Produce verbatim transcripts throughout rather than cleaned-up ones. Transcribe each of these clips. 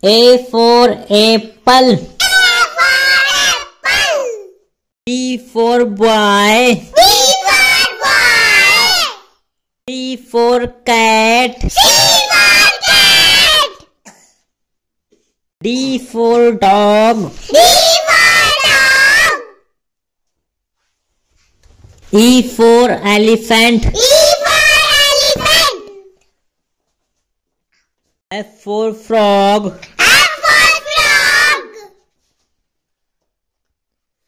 A for apple. A for apple. B for boy. B for boy. C for cat. C for cat. D for dog. D for dog. E for elephant. E F for frog. F for frog.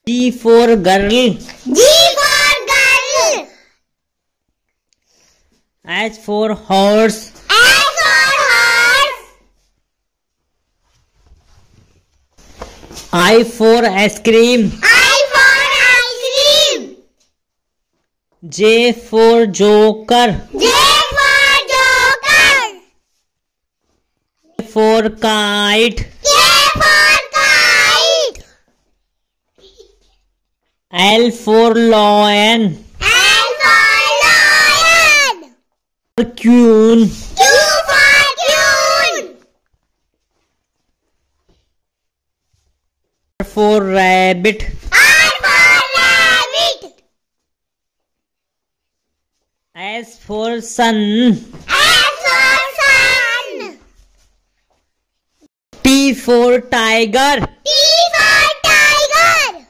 G for girl. G for girl. H for horse. H for horse. I for ice cream. I for ice cream. J for joker. J for kite. K for kite. L for lion. L for lion. For queen. Q for queen. R for rabbit. R for rabbit. S for sun. T for tiger. T for tiger.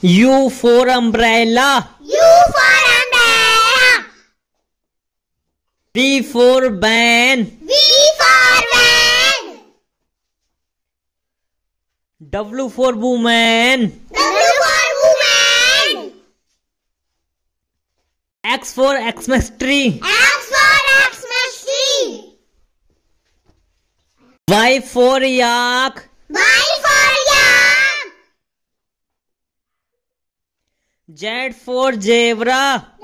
U for umbrella. U for umbrella. V for van. V for van. W for woman. W for woman. X for Xmas tree. Y for yak. Y for yak. Z for zebra.